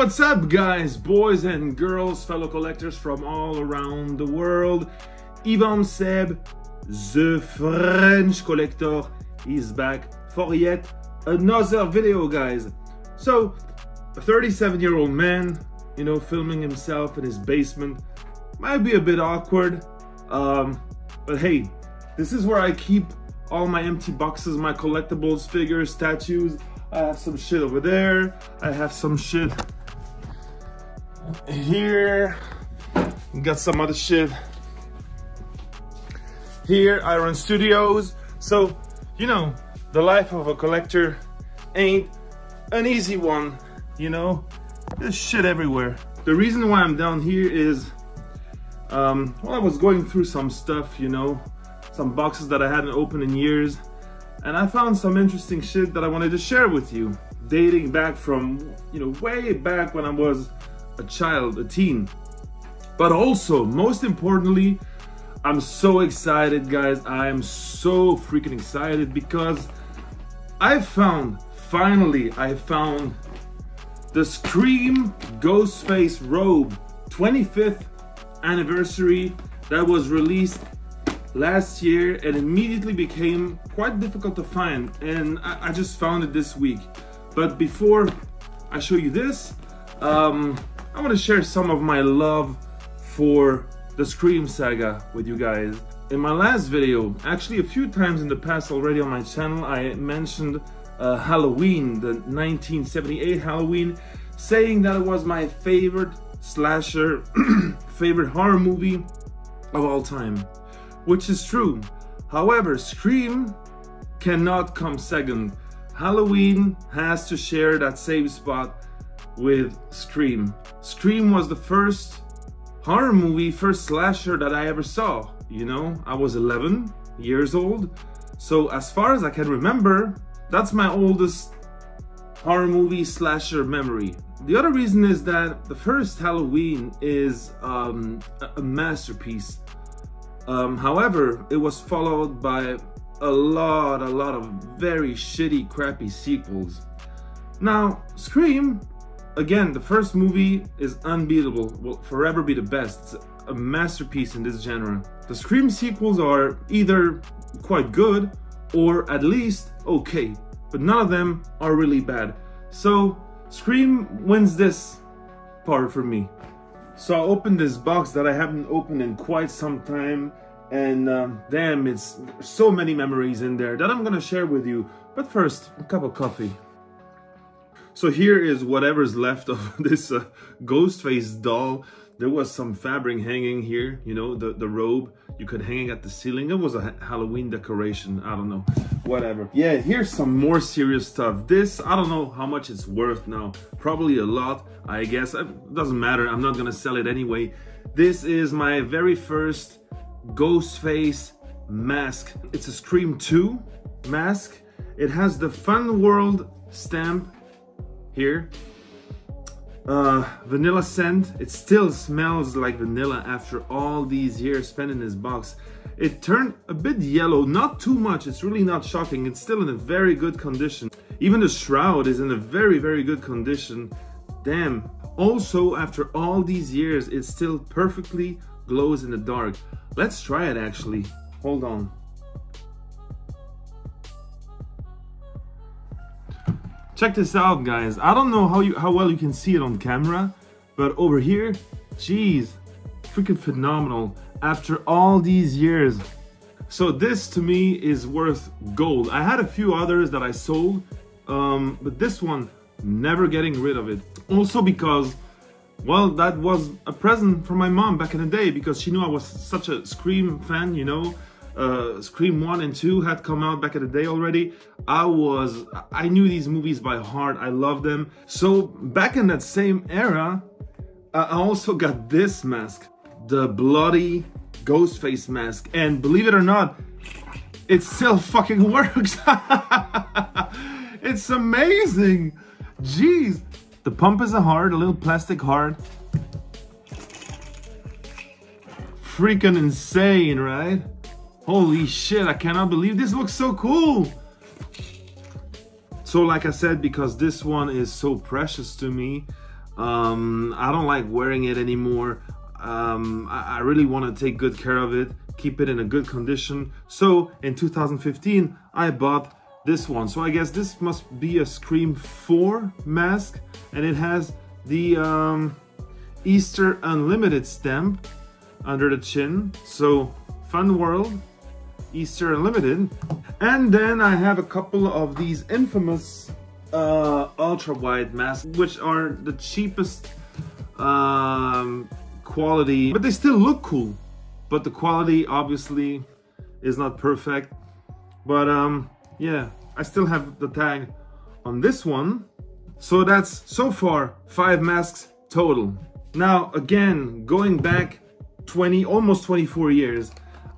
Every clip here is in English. what's up, guys, boys and girls, fellow collectors from all around the world? Yvan Seb, the French collector, is back for yet another video, guys. So, a 37-year-old man, you know, filming himself in his basement might be a bit awkward, but hey, this is where I keep all my empty boxes, my collectibles, figures, statues. I have some shit over there. I have some shit here. Got some other shit here, Iron Studios. So, you know, the life of a collector ain't an easy one, you know? There's shit everywhere. The reason why I'm down here is, well, I was going through some stuff, you know, some boxes that I hadn't opened in years. And I found some interesting shit that I wanted to share with you, dating back from, you know, way back when I was a child, a teen. But also, most importantly, I'm so excited, guys. I am so freaking excited because I found, finally, I found the Scream Ghostface robe 25th anniversary that was released last year and immediately became quite difficult to find, and I just found it this week. But before I show you this, I want to share some of my love for the Scream saga with you guys. In my last video, actually a few times in the past already on my channel, I mentioned Halloween, the 1978 Halloween, saying that it was my favorite slasher, favorite horror movie of all time. Which is true. However, Scream cannot come second. Halloween has to share that same spot with Scream. Scream was the first horror movie, first slasher that I ever saw. You know, I was 11 years old. So as far as I can remember, that's my oldest horror movie slasher memory. The other reason is that the first Halloween is a masterpiece. However, it was followed by a lot of very shitty, crappy sequels. Now, Scream, again, the first movie is unbeatable, will forever be the best, it's a masterpiece in this genre. The Scream sequels are either quite good or at least okay, but none of them are really bad. So, Scream wins this part for me. So I opened this box that I haven't opened in quite some time, and damn, it's so many memories in there that I'm gonna share with you. But first, a cup of coffee. So here is whatever's left of this Ghostface doll. There was some fabric hanging here, you know, the robe. You could hang it at the ceiling. It was a Halloween decoration, I don't know, whatever. Yeah, here's some more serious stuff. This, I don't know how much it's worth now. Probably a lot, I guess. It doesn't matter, I'm not gonna sell it anyway. This is my very first Ghostface mask. It's a Scream 2 mask. It has the Fun World stamp here. Vanilla scent. It still smells like vanilla after all these years spent in this box. It turned a bit yellow, not too much. It's really not shocking. It's still in a very good condition. Even the shroud is in a very good condition. Damn. Also, after all these years, it still perfectly glows in the dark. Let's try it, actually. Hold on. Check this out, guys. I don't know how well you can see it on camera, but over here, geez, freaking phenomenal after all these years. So this to me is worth gold. I had a few others that I sold, but this one, never getting rid of it. Also because, well, that was a present from my mom back in the day because she knew I was such a Scream fan, you know. Scream 1 and 2 had come out back in the day already. I knew these movies by heart, I loved them. So back in that same era, I also got this mask, the bloody Ghostface mask. And believe it or not, it still fucking works. It's amazing. Jeez. The pump is a heart, a little plastic heart. Freaking insane, right? Holy shit, I cannot believe this looks so cool! So like I said, because this one is so precious to me, I don't like wearing it anymore. I really want to take good care of it, keep it in a good condition. So in 2015, I bought this one. So I guess this must be a Scream 4 mask, and it has the Easter Unlimited stamp under the chin. So Fun World, Easter Unlimited. And then I have a couple of these infamous ultra-wide masks, which are the cheapest quality, but they still look cool, but the quality obviously is not perfect. But yeah, I still have the tag on this one. So that's so far 5 masks total. Now again, going back almost 24 years,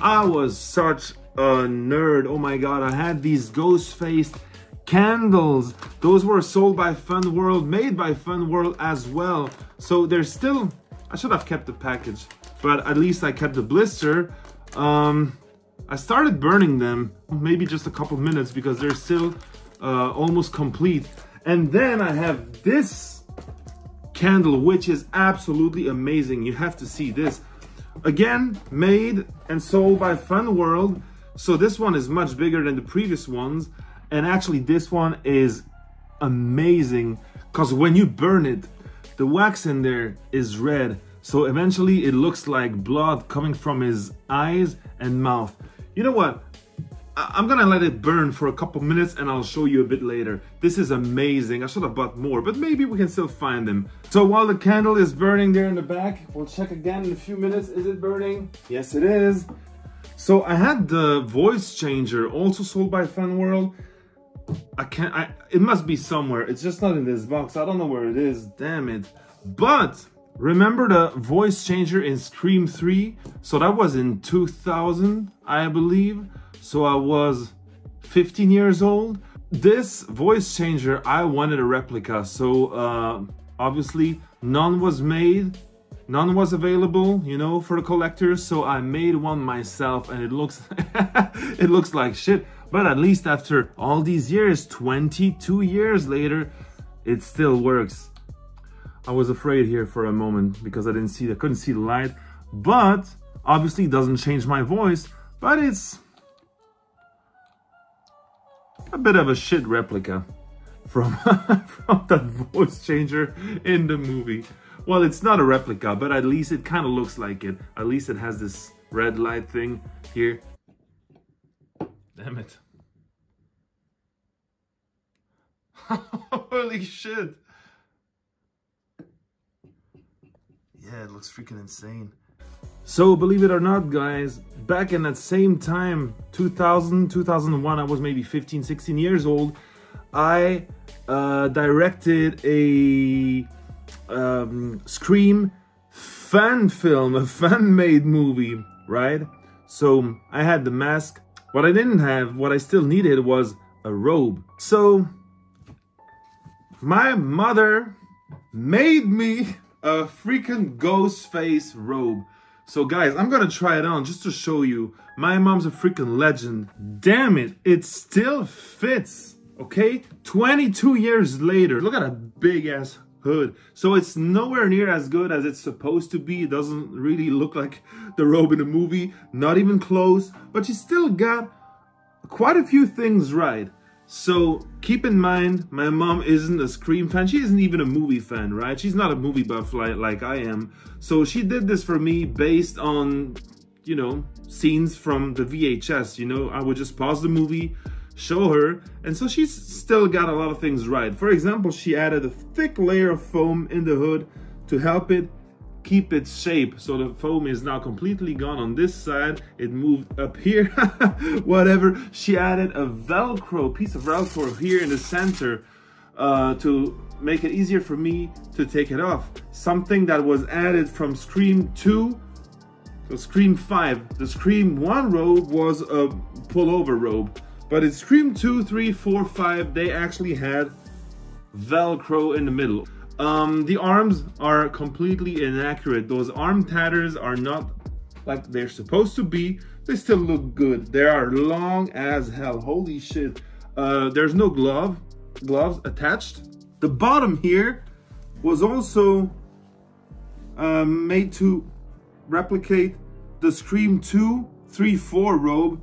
I was such a nerd. Oh my god, I had these Ghostface candles. Those were sold by Fun World, made by Fun World as well. So they're still, I should have kept the package, but at least I kept the blister. I started burning them, maybe just a couple minutes, because they're still almost complete. And then I have this candle, which is absolutely amazing. You have to see this. Again, made and sold by Fun World. So this one is much bigger than the previous ones. And actually this one is amazing, because when you burn it, the wax in there is red, so eventually it looks like blood coming from his eyes and mouth. You know what? I'm gonna let it burn for a couple minutes and I'll show you a bit later. This is amazing. I should have bought more, but maybe we can still find them. So while the candle is burning there in the back, we'll check again in a few minutes. Is it burning? Yes, it is. So I had the voice changer, also sold by Fun World. It must be somewhere. It's just not in this box. I don't know where it is. Damn it. But remember the voice changer in Scream 3? So that was in 2000, I believe. So I was 15 years old. This voice changer, I wanted a replica. So obviously none was made. None was available, you know, for the collectors. So I made one myself, and it looks it looks like shit. But at least after all these years, 22 years later, it still works. I was afraid here for a moment because I couldn't see the light. But obviously it doesn't change my voice, but it's a bit of a shit replica from, from that voice changer in the movie. Well, it's not a replica, but at least it kind of looks like it. At least it has this red light thing here. Damn it. Holy shit. Yeah, it looks freaking insane. So believe it or not, guys, back in that same time, 2000, 2001, I was maybe 15, 16 years old. I directed a Scream fan film, a fan-made movie, right? So I had the mask. What I didn't have, what I still needed, was a robe. So my mother made me a freaking Ghostface robe. So guys, I'm gonna try it on just to show you. My mom's a freaking legend. Damn it, it still fits, okay? 22 years later, look at a big ass hood. So it's nowhere near as good as it's supposed to be. It doesn't really look like the robe in the movie, not even close, but you still got quite a few things right. So keep in mind, my mom isn't a Scream fan. She isn't even a movie fan, right? She's not a movie buff like I am. So she did this for me based on, you know, scenes from the VHS. You know, I would just pause the movie, show her, and so she's still got a lot of things right. For example, she added a thick layer of foam in the hood to help it keep its shape. So the foam is now completely gone on this side. It moved up here, whatever. She added a Velcro, piece of Velcro here in the center to make it easier for me to take it off. Something that was added from Scream 2 to Scream 5. The Scream 1 robe was a pullover robe. But in Scream 2, 3, 4, 5, they actually had Velcro in the middle. The arms are completely inaccurate. Those arm tatters are not like they're supposed to be. They still look good. They are long as hell. Holy shit. There's no gloves attached. The bottom here was also made to replicate the Scream 2, 3, 4 robe.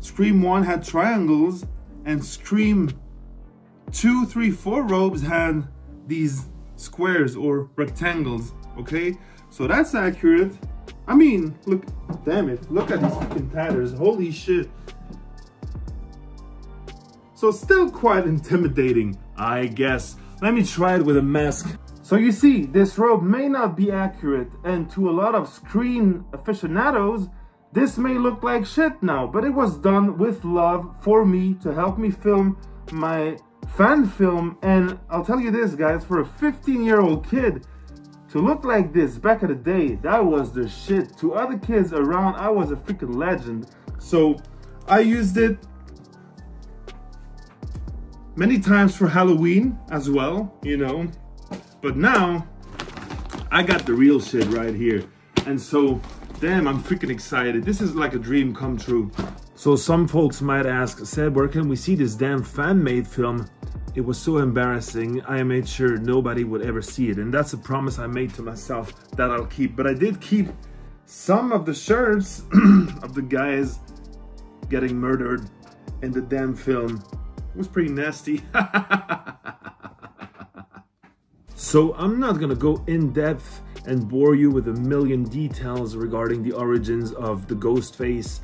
Scream 1 had triangles, and Scream 2, 3, 4 robes had these squares or rectangles, okay? So that's accurate. I mean, look, damn it, look at these fucking tatters, holy shit. So still quite intimidating, I guess. Let me try it with a mask. So you see, this robe may not be accurate, and to a lot of Scream aficionados, this may look like shit now, but it was done with love for me to help me film my fan film. And I'll tell you this, guys, for a 15-year-old kid to look like this back in the day, that was the shit. To other kids around, I was a freaking legend. So I used it many times for Halloween as well, you know, but now I got the real shit right here. And so, damn, I'm freaking excited. This is like a dream come true. So some folks might ask, Seb, where can we see this damn fan-made film? It was so embarrassing, I made sure nobody would ever see it. And that's a promise I made to myself that I'll keep. But I did keep some of the shirts of the guys getting murdered in the damn film. It was pretty nasty. So I'm not gonna go in depth and bore you with a million details regarding the origins of the Ghostface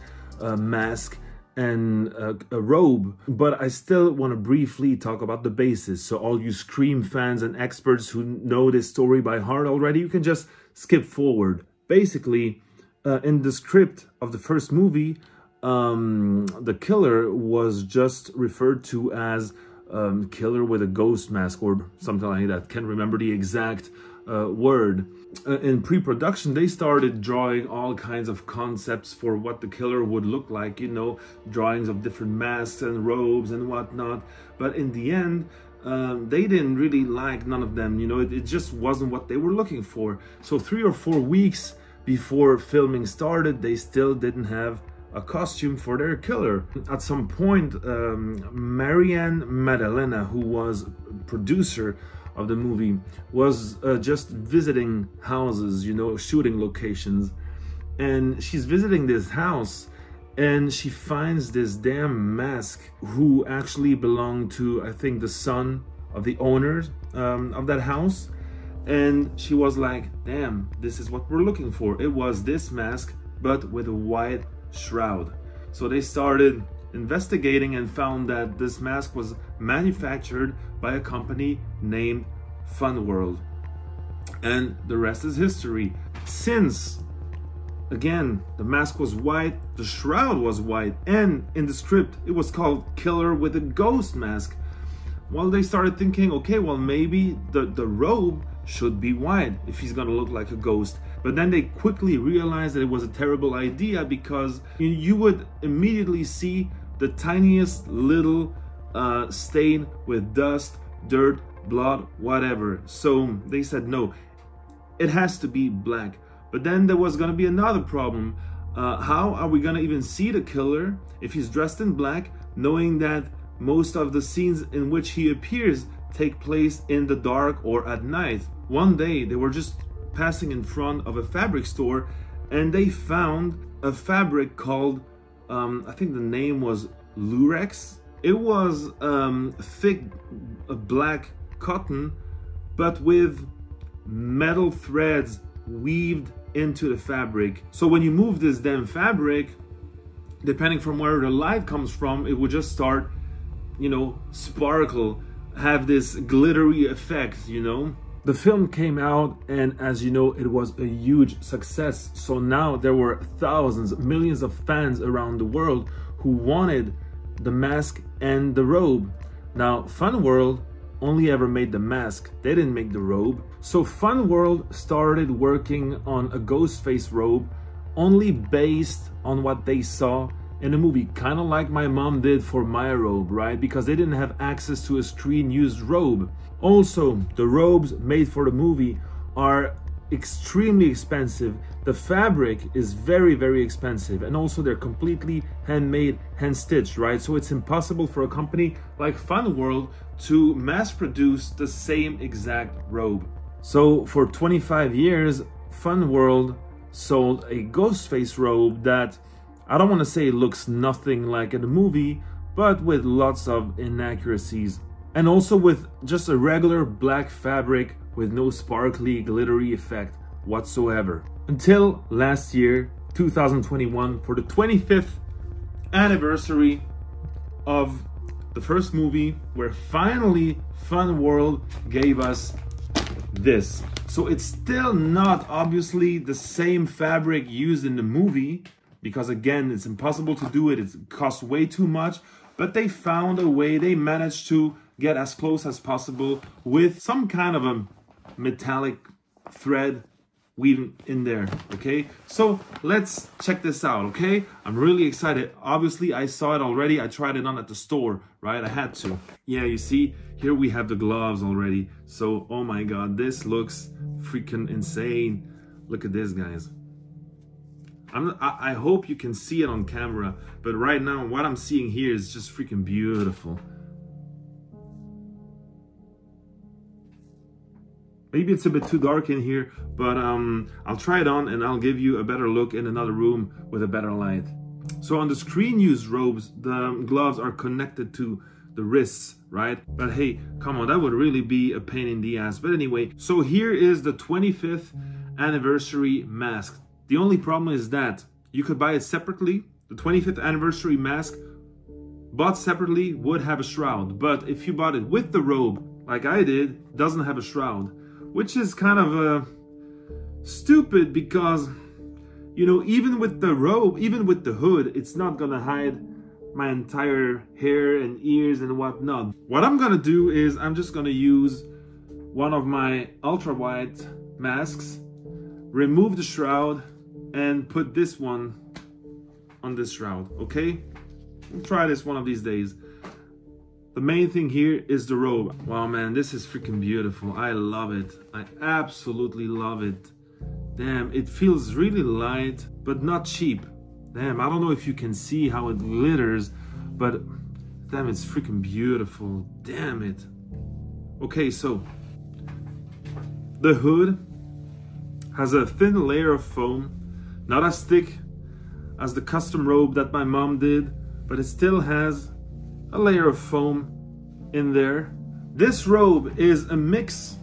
mask and a robe, but I still want to briefly talk about the basis. So all you Scream fans and experts who know this story by heart already, you can just skip forward. Basically, in the script of the first movie, the killer was just referred to as killer with a ghost mask or something like that. Can't remember the exact word. In pre-production, they started drawing all kinds of concepts for what the killer would look like, you know, drawings of different masks and robes and whatnot. But in the end, they didn't really like none of them, you know, it just wasn't what they were looking for. So 3 or 4 weeks before filming started, they still didn't have a costume for their killer. At some point, Marianne Maddalena, who was producer of the movie, was just visiting houses, you know, shooting locations, and she's visiting this house and she finds this damn mask who actually belonged to, I think, the son of the owner of that house. And she was like, damn, this is what we're looking for. It was this mask, but with a white shroud. So they started investigating and found that this mask was manufactured by a company named Fun World, and the rest is history. Since, again, the mask was white, the shroud was white, and in the script it was called Killer with a Ghost Mask, well, they started thinking, okay, well, maybe the robe should be white if he's gonna look like a ghost. But then they quickly realized that it was a terrible idea, because you would immediately see the tiniest little stain with dust, dirt, blood, whatever. So they said, no, it has to be black. But then there was gonna be another problem. How are we gonna even see the killer if he's dressed in black, knowing that most of the scenes in which he appears take place in the dark or at night? One day they were just passing in front of a fabric store and they found a fabric called, I think the name was Lurex. It was thick black cotton, but with metal threads weaved into the fabric. So when you move this damn fabric, depending from where the light comes from, it would just start, you know, sparkle, have this glittery effect, you know. The film came out and, as you know, it was a huge success. So now there were thousands, millions of fans around the world who wanted the mask and the robe. Now, Fun World only ever made the mask. They didn't make the robe. So Fun World started working on a Ghostface robe only based on what they saw in a movie, kind of like my mom did for my robe, right? Because they didn't have access to a screen-used robe. Also, the robes made for the movie are extremely expensive. The fabric is very, very expensive, and also they're completely handmade, hand-stitched, right? So it's impossible for a company like Fun World to mass-produce the same exact robe. So for 25 years, Fun World sold a Ghostface robe that, I don't want to say looks nothing like in the movie, but with lots of inaccuracies. And also with just a regular black fabric with no sparkly, glittery effect whatsoever. Until last year, 2021, for the 25th anniversary of the first movie, where finally Fun World gave us this. So it's still not obviously the same fabric used in the movie, because again, it's impossible to do it, it costs way too much, but they found a way, they managed to get as close as possible with some kind of a metallic thread weaving in there, okay? So let's check this out, okay? I'm really excited. Obviously, I saw it already. I tried it on at the store, right? I had to. Yeah, you see, here we have the gloves already. So, oh my God, this looks freaking insane. Look at this, guys. I hope you can see it on camera, but right now, what I'm seeing here is just freaking beautiful. Maybe it's a bit too dark in here, but I'll try it on and I'll give you a better look in another room with a better light. So on the screen use robes, the gloves are connected to the wrists, right? But hey, come on, that would really be a pain in the ass. But anyway, so here is the 25th anniversary mask. The only problem is that you could buy it separately. The 25th anniversary mask bought separately would have a shroud, but if you bought it with the robe, like I did, it doesn't have a shroud. Which is kind of stupid because, you know, even with the robe, even with the hood, it's not gonna hide my entire hair and ears and whatnot. What I'm gonna do is I'm just gonna use one of my ultra wide masks, remove the shroud, and put this one on this shroud, okay? We'll try this one of these days. The main thing here is the robe. Wow, man, this is freaking beautiful. I love it. I absolutely love it. Damn, it feels really light, but not cheap. Damn, I don't know if you can see how it glitters, but damn, it's freaking beautiful. Damn it. Okay, so the hood has a thin layer of foam, not as thick as the custom robe that my mom did, but it still has a layer of foam in there. This robe is a mix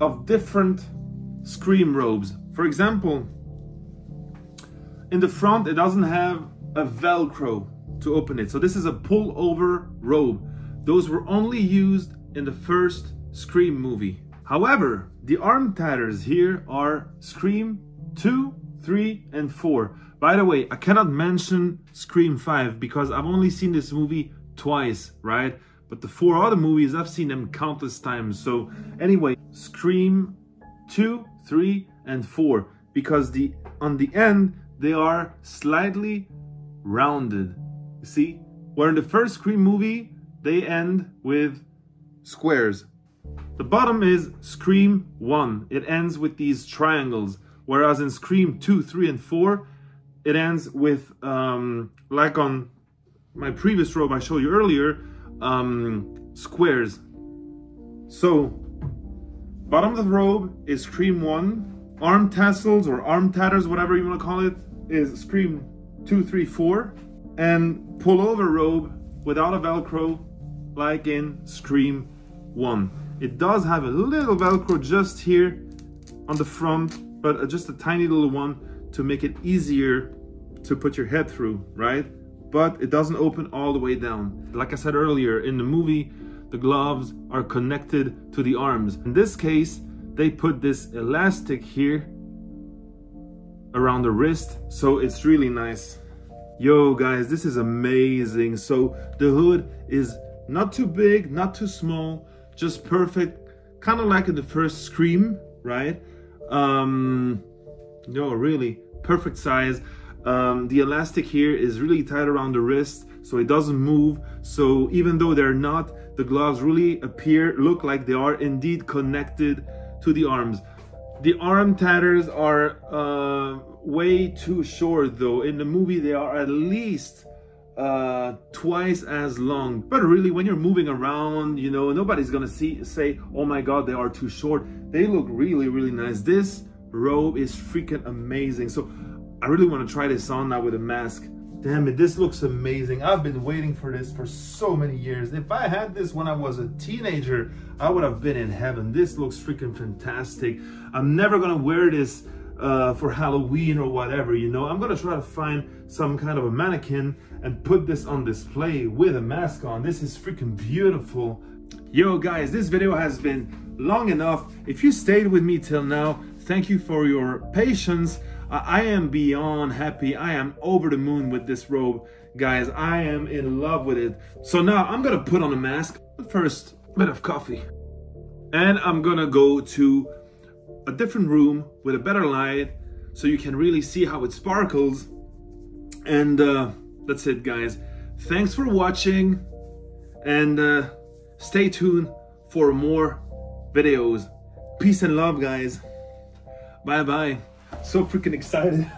of different Scream robes. For example, in the front, it doesn't have a Velcro to open it. So this is a pull-over robe. Those were only used in the first Scream movie. However, the arm tatters here are Scream 2, 3, and 4. By the way, I cannot mention Scream 5 because I've only seen this movie twice, right? But the four other movies, I've seen them countless times. So anyway, Scream 2, 3, and 4, because on the end, they are slightly rounded. You see? Where in the first Scream movie, they end with squares. The bottom is Scream 1. It ends with these triangles. Whereas in Scream 2, 3, and 4, it ends with, like on my previous robe I showed you earlier, squares. So, bottom of the robe is Scream 1, arm tassels or arm tatters, whatever you want to call it, is Scream 2, 3, 4, and pullover robe without a Velcro, like in Scream 1. It does have a little Velcro just here on the front, but just a tiny little one to make it easier to put your head through, right? But it doesn't open all the way down. Like I said earlier, in the movie, the gloves are connected to the arms. In this case, they put this elastic here around the wrist, so it's really nice. Yo, guys, this is amazing. So the hood is not too big, not too small, just perfect, kind of like in the first Scream, right? No, really, perfect size. The elastic here is really tight around the wrist, so it doesn't move. So even though they're not, the gloves really look like they are indeed connected to the arms. The arm tatters are way too short though. In the movie, they are at least twice as long. But really, when you're moving around, you know, nobody's gonna say, oh my god, they are too short. They look really, really nice. This robe is freaking amazing. So I really want to try this on now with a mask. Damn it, this looks amazing. I've been waiting for this for so many years. If I had this when I was a teenager, I would have been in heaven. This looks freaking fantastic. I'm never gonna wear this for Halloween or whatever, you know. I'm gonna try to find some kind of a mannequin and put this on display with a mask on. This is freaking beautiful. Yo guys, this video has been long enough. If you stayed with me till now, thank you for your patience. I am beyond happy. I am over the moon with this robe, guys. I am in love with it. So now I'm gonna put on a mask. First, a bit of coffee. And I'm gonna go to a different room with a better light so you can really see how it sparkles. And that's it, guys. Thanks for watching, and stay tuned for more videos. Peace and love, guys. Bye-bye. So freaking excited.